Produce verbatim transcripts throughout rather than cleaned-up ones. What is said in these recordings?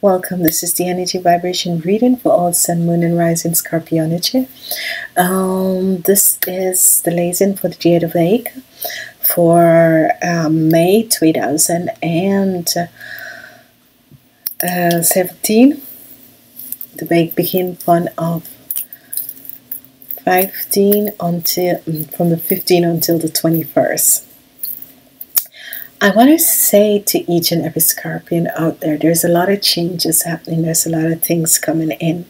Welcome, this is the energy vibration reading for all sun, moon and rising Scorpio energy. Um, this is the lesson for the day of the week for um, May two thousand seventeen. The week begins from fifteen until from the fifteenth until the twenty-first. I want to say to each and every Scorpion out there, there's a lot of changes happening, there's a lot of things coming in.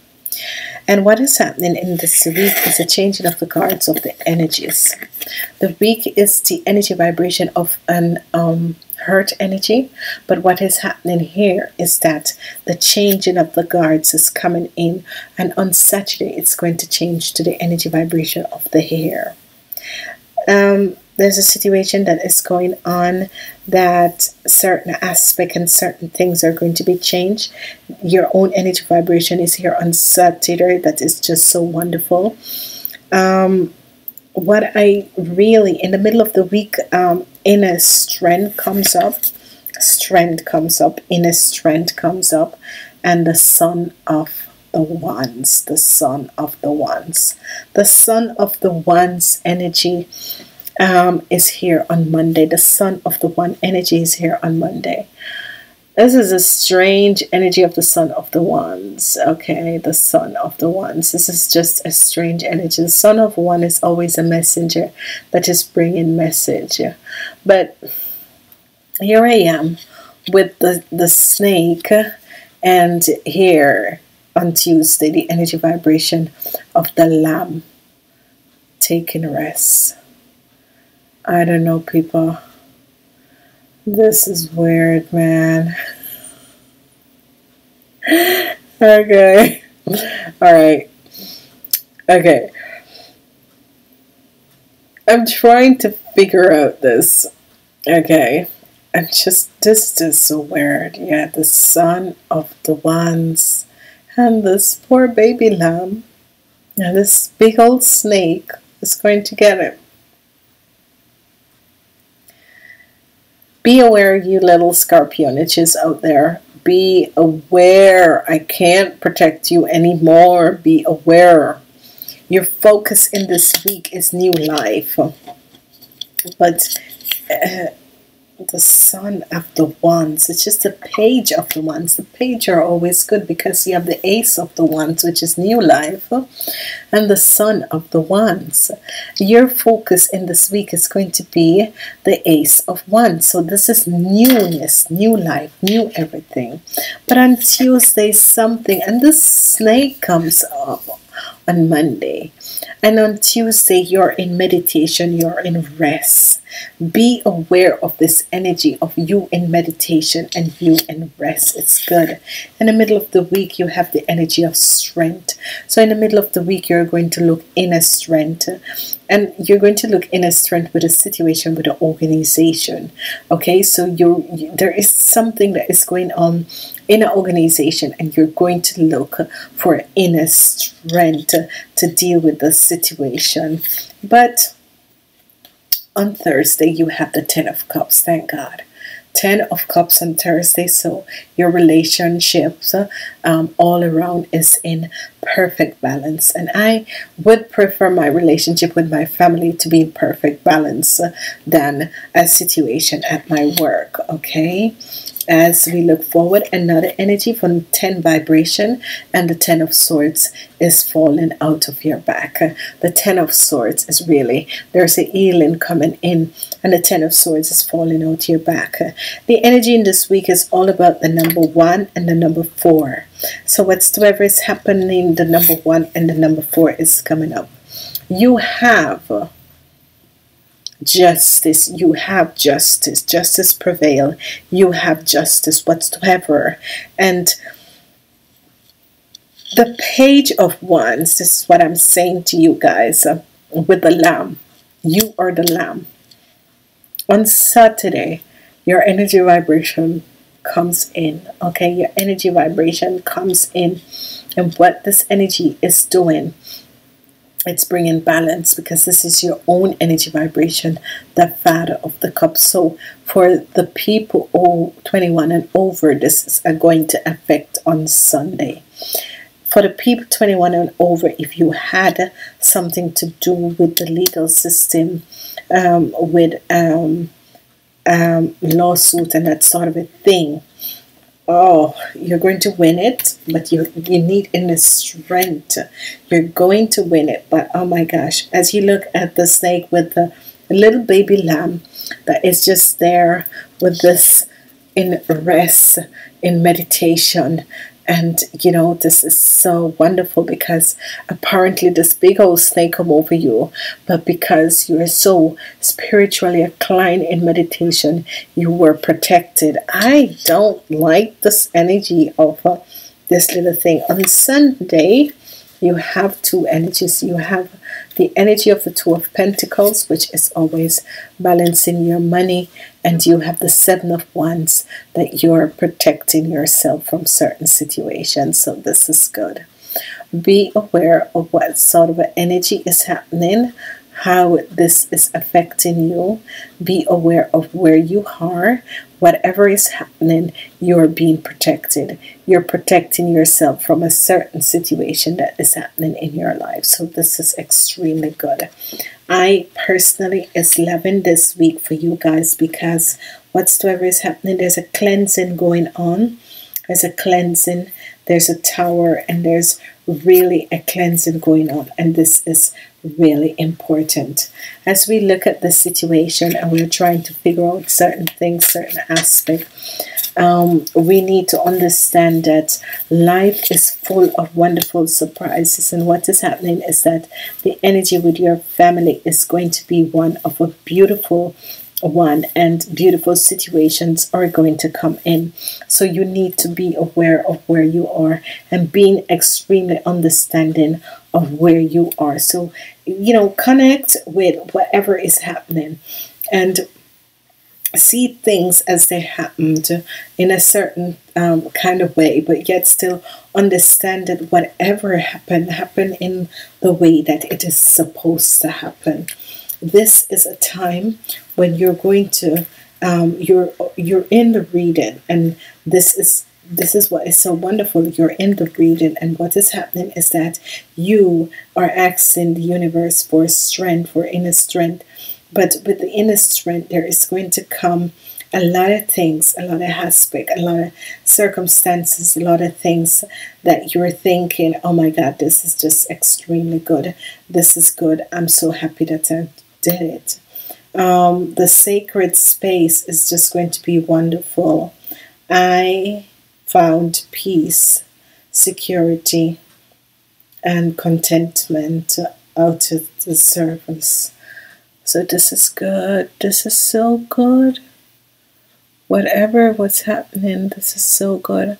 And what is happening in this week is a changing of the cards of the energies. The week is the energy vibration of an um, hurt energy, but what is happening here is that the changing of the guards is coming in, and on Saturday it's going to change to the energy vibration of the hair. Um, There's a situation that is going on that certain aspect and certain things are going to be changed. Your own energy vibration is here on Saturday. That is just so wonderful. Um, what I really, in the middle of the week, um, inner strength comes up. Strength comes up. Inner strength comes up. And the Sun of the Wands. The Sun of the Wands. The Sun of the Wands energy Um, is here on Monday. The Sun of the One energy is here on Monday. This is a strange energy of the Sun of the Wands. Okay, the Sun of the Wands. This is just a strange energy. The Sun of One is always a messenger that is bringing message. But here I am with the, the snake, and here on Tuesday, the energy vibration of the Lamb taking rest. I don't know, people. This is weird, man. Okay. All right. Okay. I'm trying to figure out this. Okay. I'm just, this is so weird. Yeah, the Sun of the Wands and this poor baby lamb and this big old snake is going to get him. Be aware, you little Scorpio niches out there. Be aware. I can't protect you anymore. Be aware. Your focus in this week is new life. But uh, the Sun of the Wands, it's just the page of the Wands. The page are always good because you have the Ace of the Wands, which is new life, and the Sun of the Wands. Your focus in this week is going to be the Ace of Wands. So this is newness, new life, new everything. But on Tuesday, something, and this snake comes up on Monday. And on Tuesday, you're in meditation, you're in rest. Be aware of this energy of you in meditation and you in rest. It's good. In the middle of the week, you have the energy of strength. So in the middle of the week, you're going to look inner strength. And you're going to look inner strength with a situation, with an organization. Okay, so you're, you, there is something that is going on in an organization, and you're going to look for inner strength to deal with the situation. But on Thursday, you have the Ten of Cups, thank God. Ten of Cups on Thursday, so your relationships um, all around is in perfect balance. And I would prefer my relationship with my family to be in perfect balance than a situation at my work, okay? As we look forward, another energy from ten vibration, and the Ten of Swords is falling out of your back. The Ten of Swords is really, there's a healing coming in, and the Ten of Swords is falling out of your back. The energy in this week is all about the number one and the number four. So whatsoever is happening, the number one and the number four is coming up. You have justice, you have justice, justice prevail, you have justice whatsoever. And the Page of Wands, this is what I'm saying to you guys, uh, with the Lamb, you are the Lamb. On Saturday, your energy vibration comes in, okay, your energy vibration comes in, and what this energy is doing Let's bring in balance, because this is your own energy vibration, the Five of the Cups. So for the people oh, twenty-one and over, this is going to affect on Sunday. For the people twenty-one and over, if you had something to do with the legal system, um, with um, um, lawsuit and that sort of a thing, oh, you're going to win it, but you you need inner strength. You're going to win it, but oh my gosh, as you look at the snake with the little baby lamb that is just there with this in rest, in meditation, and you know, this is so wonderful, because apparently this big old snake come over you, but because you are so spiritually inclined in meditation, you were protected. I don't like this energy of uh, this little thing. On Sunday, you have two energies. You have the energy of the Two of Pentacles, which is always balancing your money, and you have the Seven of Wands, that you're protecting yourself from certain situations. So this is good. Be aware of what sort of energy is happening, how this is affecting you. Be aware of where you are. Whatever is happening, you're being protected. You're protecting yourself from a certain situation that is happening in your life. So this is extremely good. I personally is loving this week for you guys, because whatsoever is happening, there's a cleansing going on. There's a cleansing, there's a tower, and there's really a cleansing going on. And this is really important. As we look at the situation and we're trying to figure out certain things, certain aspects, um, we need to understand that life is full of wonderful surprises. And what is happening is that the energy with your family is going to be one of a beautiful one, and beautiful situations are going to come in. So you need to be aware of where you are, and being extremely understanding of where you are. So, you know, connect with whatever is happening and see things as they happened in a certain um, kind of way, but yet still understand that whatever happened happened in the way that it is supposed to happen. This is a time when you're going to um, you're you're in the reading, and this is this is what is so wonderful. You're in the reading, and what is happening is that you are asking the universe for strength, for inner strength. But with the inner strength, there is going to come a lot of things, a lot of aspects, a lot of circumstances, a lot of things that you're thinking, oh my God, this is just extremely good. This is good. I'm so happy that I did it. Um, the sacred space is just going to be wonderful. I found peace, security, and contentment out of the service. So this is good. This is so good. Whatever was happening, this is so good.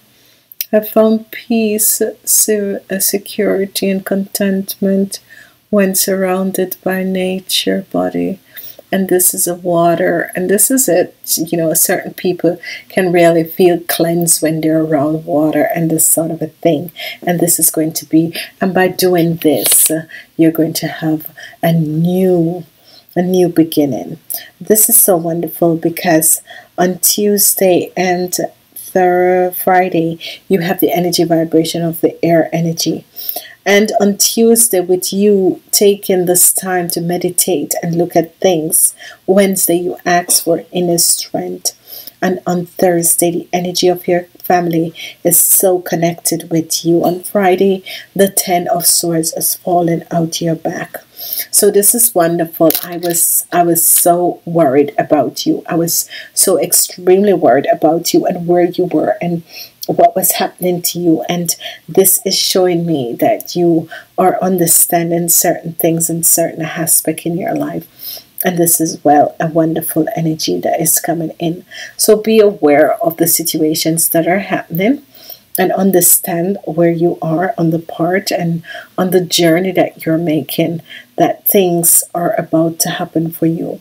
I found peace, security, and contentment when surrounded by nature, body. And this is a water, and this is it. You know, certain people can really feel cleansed when they're around water and this sort of a thing. And this is going to be, and by doing this, you're going to have a new, a new beginning. This is so wonderful, because on Tuesday and thir Friday, you have the energy vibration of the air energy. And on Tuesday, with you taking this time to meditate and look at things, Wednesday, you ask for inner strength. And on Thursday, the energy of your family is so connected with you. On Friday, the Ten of Swords is falling out your back. So this is wonderful. I was I was so worried about you. I was so extremely worried about you and where you were and what was happening to you, and this is showing me that you are understanding certain things and certain aspects in your life. And this is, well, a wonderful energy that is coming in. So be aware of the situations that are happening, and understand where you are on the part and on the journey that you're making, that things are about to happen for you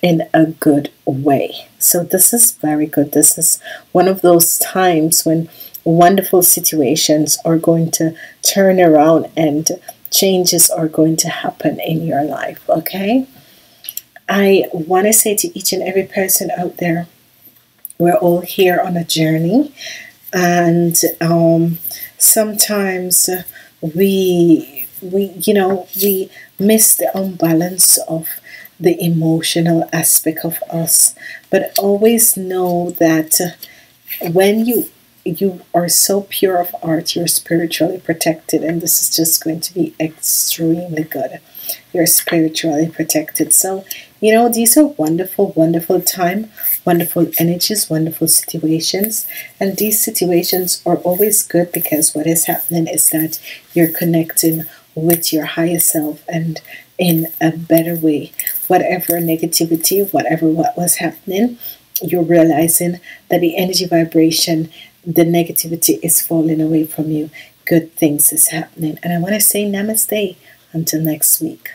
in a good way. So this is very good. This is one of those times when wonderful situations are going to turn around and changes are going to happen in your life, okay? I want to say to each and every person out there, we're all here on a journey, and um, sometimes we, we, you know, we miss the unbalance of the emotional aspect of us. But always know that when you you are so pure of heart, you're spiritually protected, and this is just going to be extremely good. You're spiritually protected. So, you know, these are wonderful, wonderful time, wonderful energies, wonderful situations. And these situations are always good because what is happening is that you're connecting with your higher self and in a better way. Whatever negativity, whatever what was happening, you're realizing that the energy vibration, the negativity is falling away from you. Good things is happening. And I want to say namaste until next week.